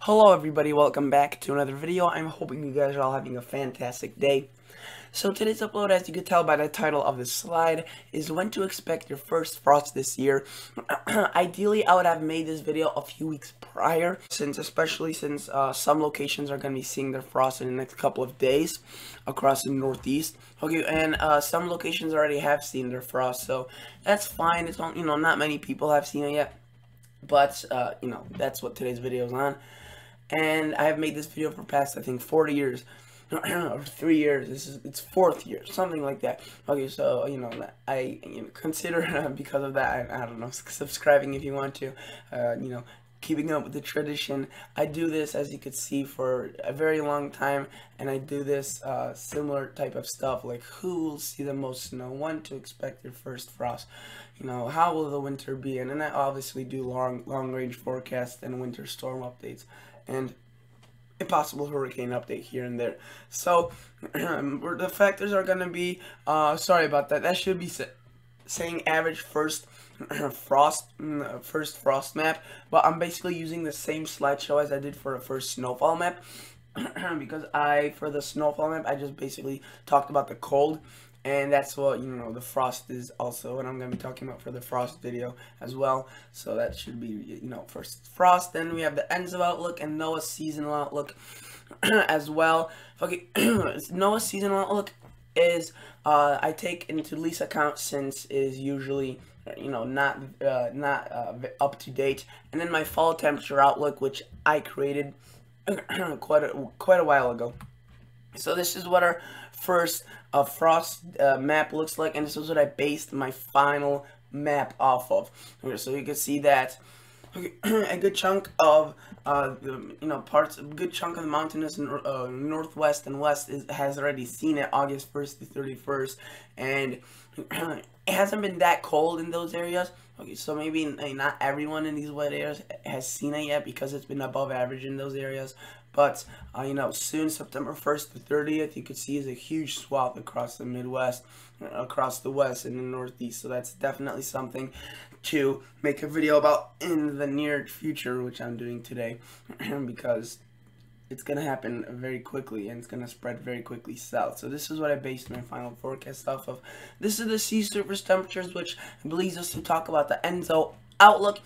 Hello everybody, welcome back to another video. I'm hoping you guys are all having a fantastic day. So today's upload, as you can tell by the title of this slide, is when to expect your first frost this year. Ideally, I would have made this video a few weeks prior, especially since some locations are going to be seeing their frost in the next couple of days across the Northeast. Okay, and some locations already have seen their frost, so that's fine. It's all, you know, not many people have seen it yet, but you know, that's what today's video is on. And I've made this video for past, I think, 4 years. I don't know, 3 years. This is its fourth year, something like that. Okay, so you know, I consider because of that, I don't know, subscribing if you want to. You know, keeping up with the tradition. I do this, as you could see, for a very long time, and I do this similar type of stuff, like who will see the most snow, when to expect your first frost, you know, how will the winter be, and then I obviously do long range forecasts and winter storm updates, and a possible hurricane update here and there. So the factors are gonna be, sorry about that. That should be saying average first frost map, but I'm basically using the same slideshow as I did for the first snowfall map because for the snowfall map I just basically talked about the cold, and that's what, you know, the frost is also, and I'm gonna be talking about for the frost video as well. So that should be, you know, first frost. Then we have the ENSO outlook and NOAA seasonal outlook as well. Okay, NOAA seasonal outlook is I take into lease account since it is usually, you know, not up to date, and then my fall temperature outlook, which I created quite a while ago. So this is what our first frost map looks like, and this is what I based my final map off of. Okay, so you can see that a good chunk of you know, a good chunk of the mountainous northwest and west has already seen it, August 1st to 31st, and it hasn't been that cold in those areas. Okay, so maybe not everyone in these wet areas has seen it yet because it's been above average in those areas. But, you know, soon, September 1st to 30th, you could see is a huge swath across the Midwest, across the West, and the Northeast. So that's definitely something to make a video about in the near future, which I'm doing today, because it's going to happen very quickly, and it's going to spread very quickly south. So this is what I based my final forecast off of. This is the sea surface temperatures, which leads us to talk about the ENSO outlook.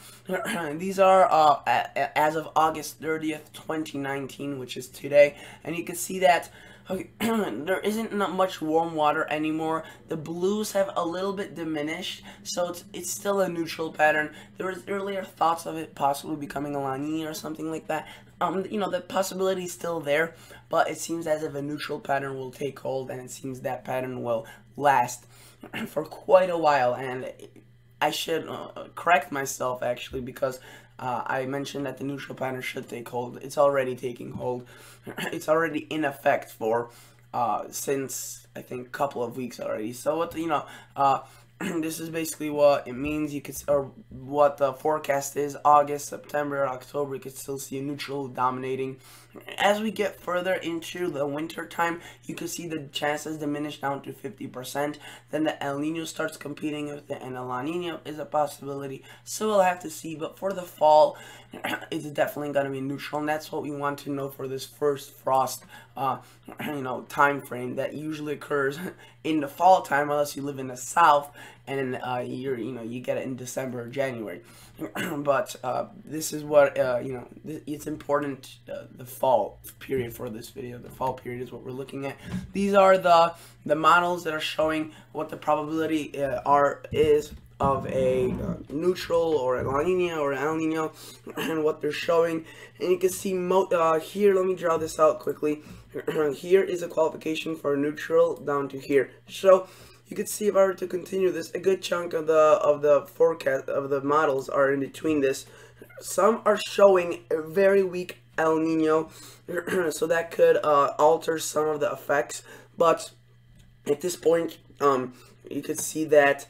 These are as of August 30th, 2019, which is today, and you can see that, okay, there isn't much warm water anymore. The blues have a little bit diminished, so it's still a neutral pattern. There was earlier thoughts of it possibly becoming a La Niña or something like that. You know, the possibility is still there, but it seems as if a neutral pattern will take hold, and it seems that pattern will last for quite a while. And I should correct myself, actually, because I mentioned that the neutral pattern should take hold. It's already taking hold. It's already in effect for since, I think, a couple of weeks already. So what, you know, this is basically what it means. You could, or what the forecast is, August, September, October. You could still see a neutral dominating. As we get further into the winter time, you can see the chances diminish down to 50%. Then the El Nino starts competing with it, and the La Nina is a possibility. So we'll have to see. But for the fall, it's definitely going to be neutral, and that's what we want to know for this first frost, you know, time frame that usually occurs in the fall time, unless you live in the south and you know, you get it in December or January. But this is what, you know, it's important, the fall period for this video. The fall period is what we're looking at. These are the models that are showing what the probability is of a neutral or a La Nina or El Nino, and what they're showing. And you can see here, let me draw this out quickly. Here is a qualification for neutral down to here. So you can see, if I were to continue this, a good chunk of the forecast of the models are in between this. Some are showing a very weak El Nino, so that could alter some of the effects. But at this point, you could see that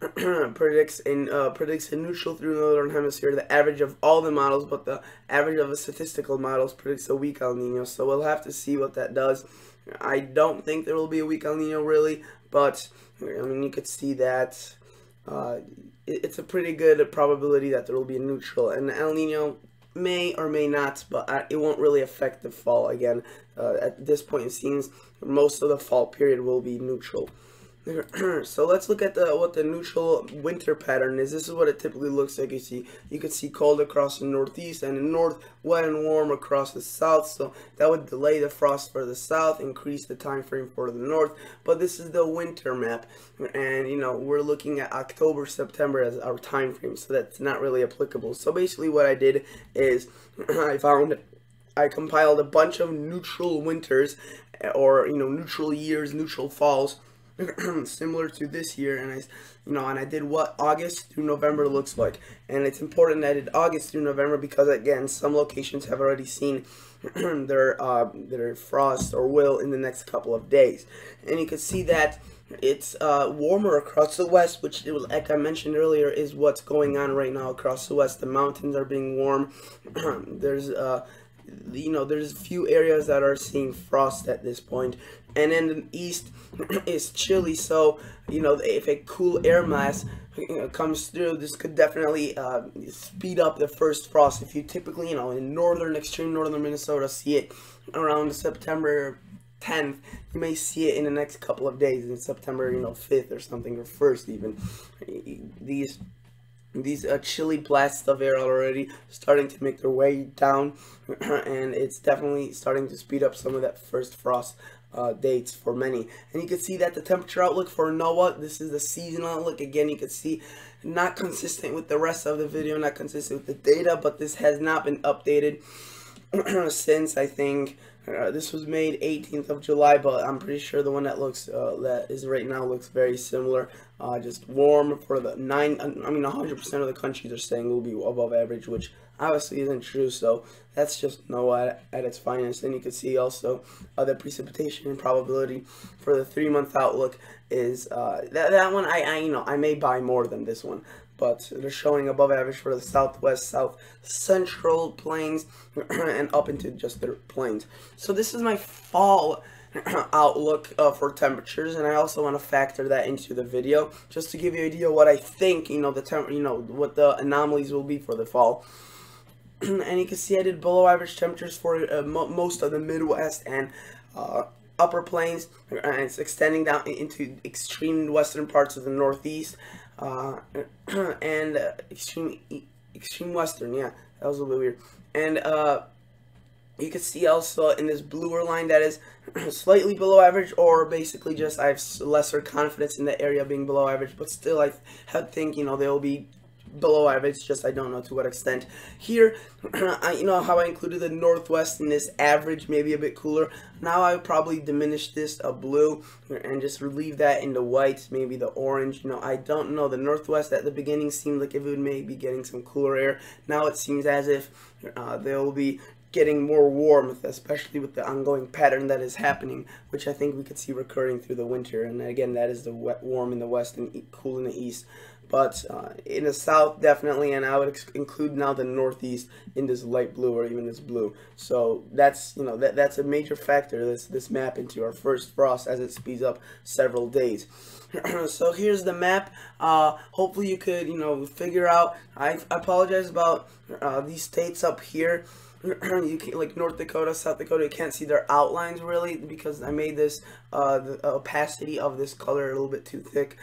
predicts a neutral through the northern hemisphere. The average of all the models, but the average of the statistical models predicts a weak El Nino. So we'll have to see what that does. I don't think there will be a weak El Nino, really, but I mean, you could see that it's a pretty good probability that there will be a neutral. And El Nino, may or may not, but it won't really affect the fall again. At this point, it seems most of the fall period will be neutral. So let's look at what the neutral winter pattern is. This is what it typically looks like. You can see cold across the northeast and the north, wet and warm across the south. So that would delay the frost for the south, increase the time frame for the north. But this is the winter map, and you know, we're looking at October, September as our time frame, so that's not really applicable. So basically what I did is I compiled a bunch of neutral winters, or you know, neutral years, neutral falls, similar to this year, and I did what August through November looks like. And it's important that I did August through November because, again, some locations have already seen their frost, or will, in the next couple of days. And you can see that it's warmer across the west, which, like I mentioned earlier, is what's going on right now across the west. The mountains are being warm. There's a few areas that are seeing frost at this point. And then the east is chilly, so you know, if a cool air mass comes through, this could definitely speed up the first frost. If you typically, you know, in northern, extreme northern Minnesota, see it around September 10th, you may see it in the next couple of days, in September, you know, 5th or something, or 1st even. These chilly blasts of air are already starting to make their way down, and it's definitely starting to speed up some of that first frost dates for many. And you can see that the temperature outlook for NOAA, this is the seasonal outlook. Again, you can see, not consistent with the rest of the video, not consistent with the data, but this has not been updated since, I think, this was made 18th of July, but I'm pretty sure the one that looks that is right now looks very similar. Just warm for the 100% of the countries are saying will be above average, which obviously isn't true. So that's just NOAA at its finest. And you can see also the precipitation probability for the 3-month outlook is that one. I may buy more than this one, but they're showing above average for the southwest, south central plains, and up into just the plains. So this is my fall outlook for temperatures, and I also want to factor that into the video just to give you an idea what I think, you know, what the anomalies will be for the fall. And you can see I did below average temperatures for most of the Midwest and upper plains, and it's extending down into extreme western parts of the Northeast and extreme western. Yeah, that was a little bit weird. And you can see also in this bluer line that is slightly below average, or basically just I have lesser confidence in the area being below average, but still I think, you know, they'll be below average, just I don't know to what extent. Here, you know how I included the northwest in this average, maybe a bit cooler. Now I would probably diminish this blue and just relieve that in the whites, maybe the orange. You know, I don't know. The northwest at the beginning seemed like it would maybe getting some cooler air. Now it seems as if they'll be getting more warmth, especially with the ongoing pattern that is happening, which I think we could see recurring through the winter. And again, that is the wet, warm in the west and cool in the east. But in the south, definitely, and I would include now the northeast in this light blue, or even this blue. So that's, you know, that's a major factor, this map, into our first frost as it speeds up several days. So here's the map. Hopefully you could, you know, figure out. I apologize about these states up here. You can, like North Dakota, South Dakota, you can't see their outlines really because I made this the opacity of this color a little bit too thick,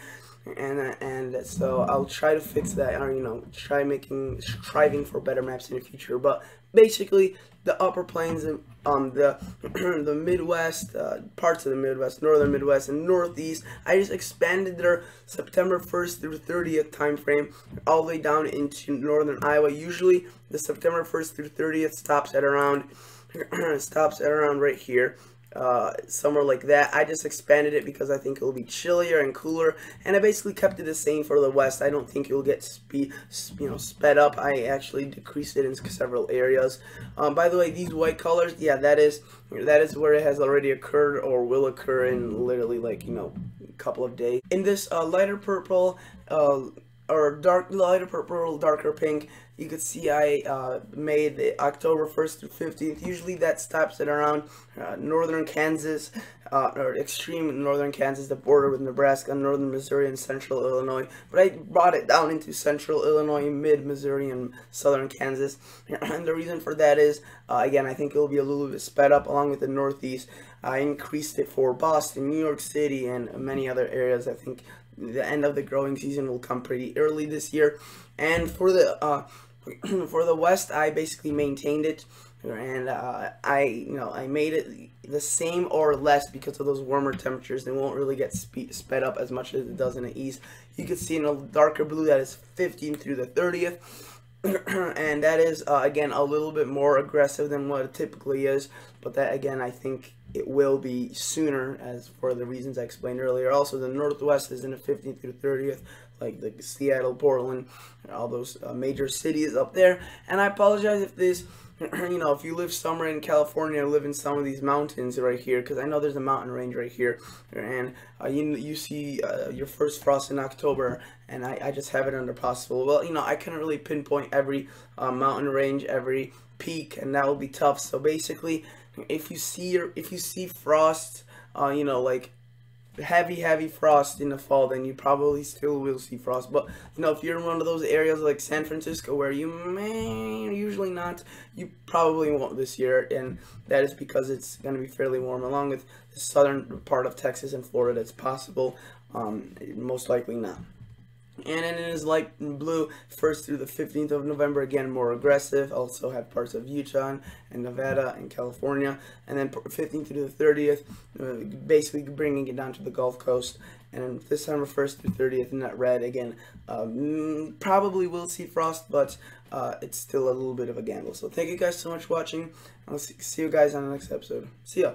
and so I'll try to fix that, or you know, striving for better maps in the future. But basically, the upper plains and the Midwest, parts of the Midwest, northern Midwest and Northeast, I just expanded their September 1st through 30th time frame all the way down into northern Iowa. Usually the September 1st through 30th stops at around right here, somewhere like that. I just expanded it because I think it will be chillier and cooler, and I basically kept it the same for the west. I don't think it will get sped up. I actually decreased it in several areas. By the way, these white colors, yeah, that is where it has already occurred or will occur in literally, like, you know, a couple of days. In this lighter purple or dark, lighter purple, darker pink. You could see I made the October 1st through 15th. Usually that stops at around northern Kansas, or extreme northern Kansas, the border with Nebraska, northern Missouri, and central Illinois. But I brought it down into central Illinois, mid-Missouri, and southern Kansas. And the reason for that is, again, I think it will be a little bit sped up along with the Northeast. I increased it for Boston, New York City, and many other areas. I think the end of the growing season will come pretty early this year. And for the for the West, I basically maintained it, and I made it the same or less because of those warmer temperatures. They won't really get sped up as much as it does in the East. You can see in a darker blue that is 15 through the 30th. And that is, again, a little bit more aggressive than what it typically is, but that, again, I think it will be sooner, as for the reasons I explained earlier. Also, the Northwest is in the 15th through 30th, like the Seattle, Portland, and all those major cities up there. And I apologize if this, if you live somewhere in California, live in some of these mountains right here, because I know there's a mountain range right here, and you see your first frost in October, and I just have it under possible. Well, I couldn't really pinpoint every mountain range, every peak, and that will be tough. So basically, if you see frost, like heavy frost in the fall, then you probably still will see frost. But if you're in one of those areas like San Francisco, where you may usually not, you probably won't this year, and that is because it's going to be fairly warm, along with the southern part of Texas and Florida. It's possible, most likely not. And then it is light blue, 1st through the 15th of November, again, more aggressive. Also have parts of Utah and Nevada and California. And then 15th through the 30th, basically bringing it down to the Gulf Coast. And then December 1st through 30th in that red, again, probably will see frost, but it's still a little bit of a gamble. So thank you guys so much for watching. I'll see you guys on the next episode. See ya.